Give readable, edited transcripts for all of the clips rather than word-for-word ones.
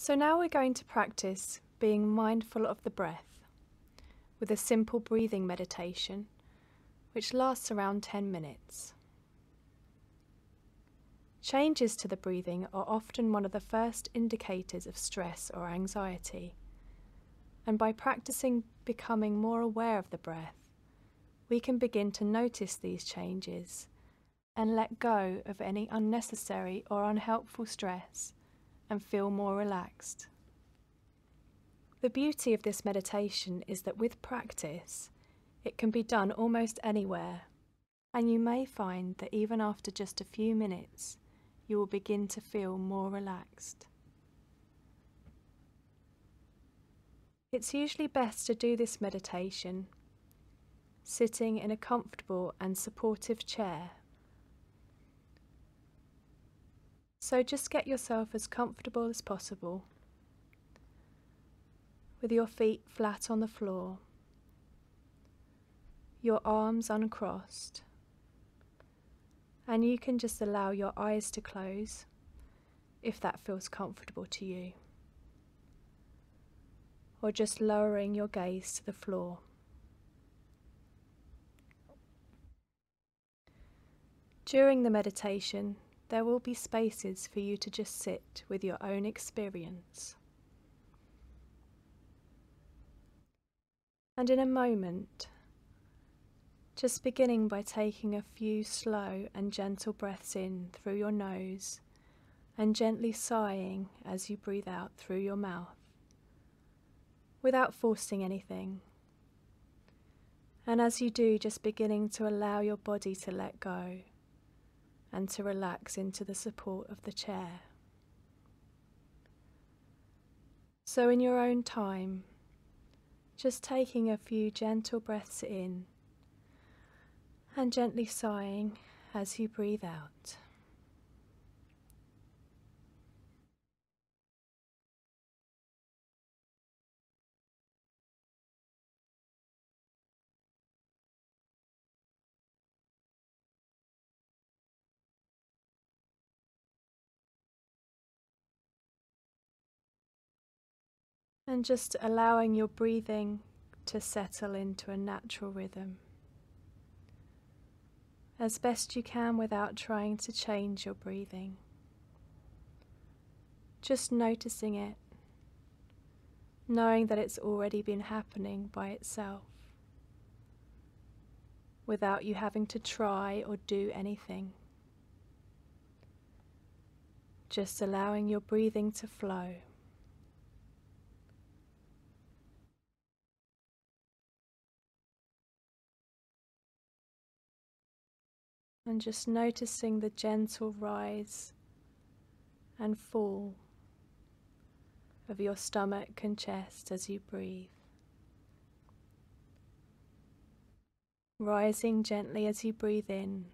So now we're going to practice being mindful of the breath with a simple breathing meditation which lasts around 10 minutes. Changes to the breathing are often one of the first indicators of stress or anxiety, and by practicing becoming more aware of the breath, we can begin to notice these changes and let go of any unnecessary or unhelpful stress and feel more relaxed. The beauty of this meditation is that with practice, it can be done almost anywhere, and you may find that even after just a few minutes, you will begin to feel more relaxed. It's usually best to do this meditation sitting in a comfortable and supportive chair. So just get yourself as comfortable as possible, with your feet flat on the floor, your arms uncrossed, and you can just allow your eyes to close if that feels comfortable to you, or just lowering your gaze to the floor. During the meditation, there will be spaces for you to just sit with your own experience. And in a moment, just beginning by taking a few slow and gentle breaths in through your nose and gently sighing as you breathe out through your mouth, without forcing anything. And as you do, just beginning to allow your body to let go and to relax into the support of the chair. So in your own time, just taking a few gentle breaths in and gently sighing as you breathe out. And just allowing your breathing to settle into a natural rhythm, as best you can without trying to change your breathing. Just noticing it, knowing that it's already been happening by itself, without you having to try or do anything. Just allowing your breathing to flow. And just noticing the gentle rise and fall of your stomach and chest as you breathe. Rising gently as you breathe in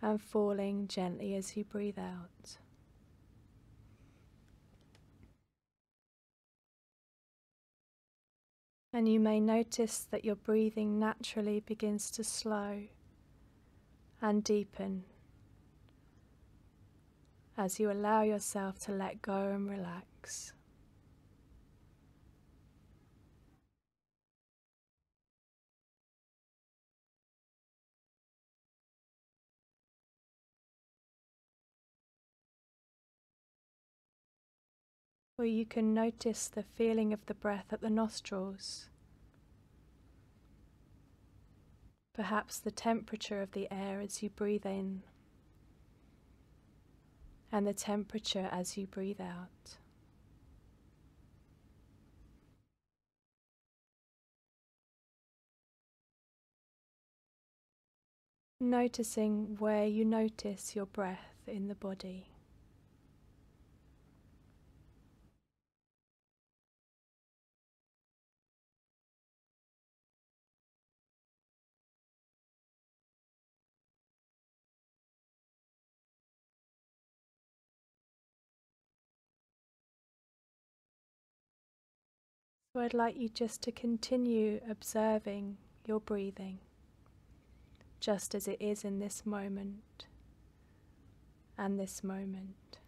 and falling gently as you breathe out. And you may notice that your breathing naturally begins to slow and deepen as you allow yourself to let go and relax. Or you can notice the feeling of the breath at the nostrils, perhaps the temperature of the air as you breathe in, and the temperature as you breathe out. Noticing where you notice your breath in the body. So I'd like you just to continue observing your breathing, just as it is in this moment and this moment.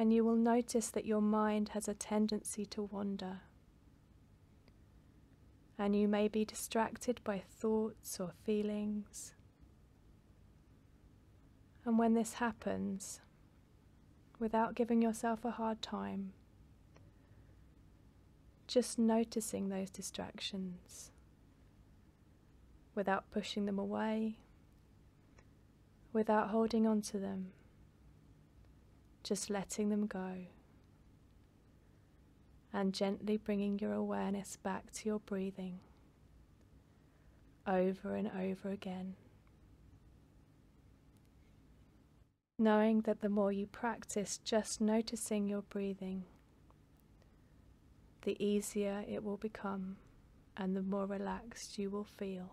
and you will notice that your mind has a tendency to wander. And you may be distracted by thoughts or feelings. And when this happens, without giving yourself a hard time, just noticing those distractions, without pushing them away, without holding on to them, just letting them go, and gently bringing your awareness back to your breathing over and over again. Knowing that the more you practice just noticing your breathing, the easier it will become and the more relaxed you will feel.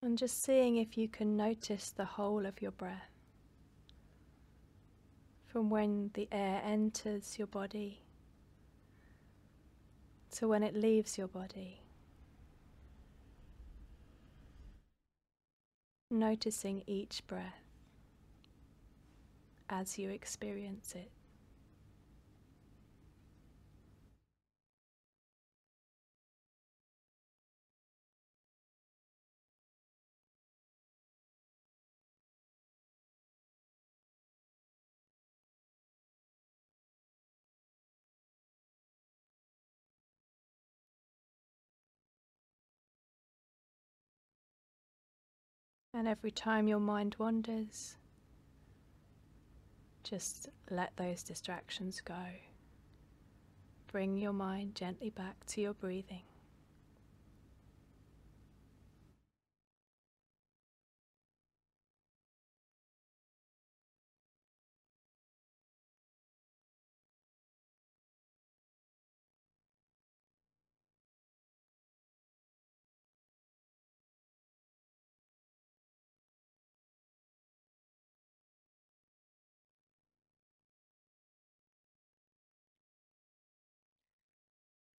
And just seeing if you can notice the whole of your breath, from when the air enters your body to when it leaves your body. Noticing each breath as you experience it. And every time your mind wanders, just let those distractions go. Bring your mind gently back to your breathing.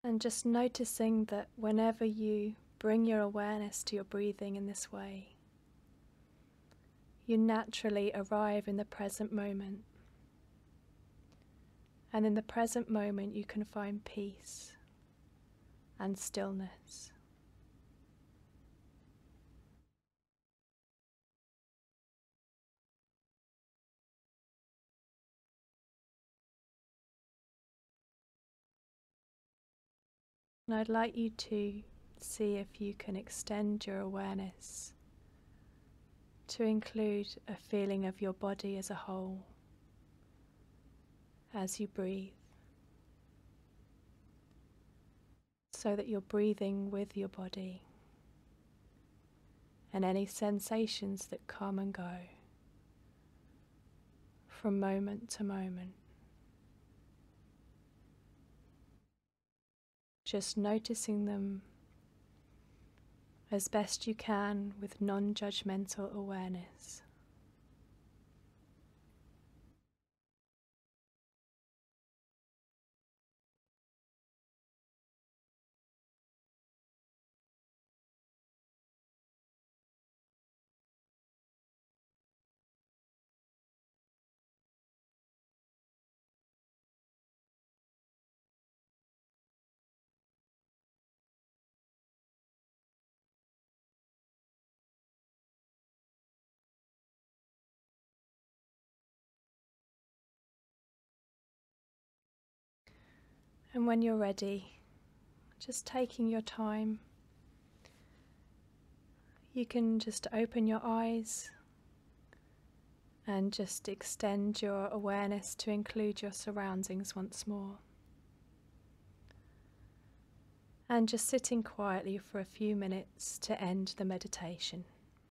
And just noticing that whenever you bring your awareness to your breathing in this way, you naturally arrive in the present moment. And in the present moment, you can find peace and stillness. And I'd like you to see if you can extend your awareness to include a feeling of your body as a whole as you breathe, so that you're breathing with your body and any sensations that come and go from moment to moment. Just noticing them as best you can with non-judgmental awareness. And when you're ready, just taking your time, you can just open your eyes and just extend your awareness to include your surroundings once more. And just sitting quietly for a few minutes to end the meditation.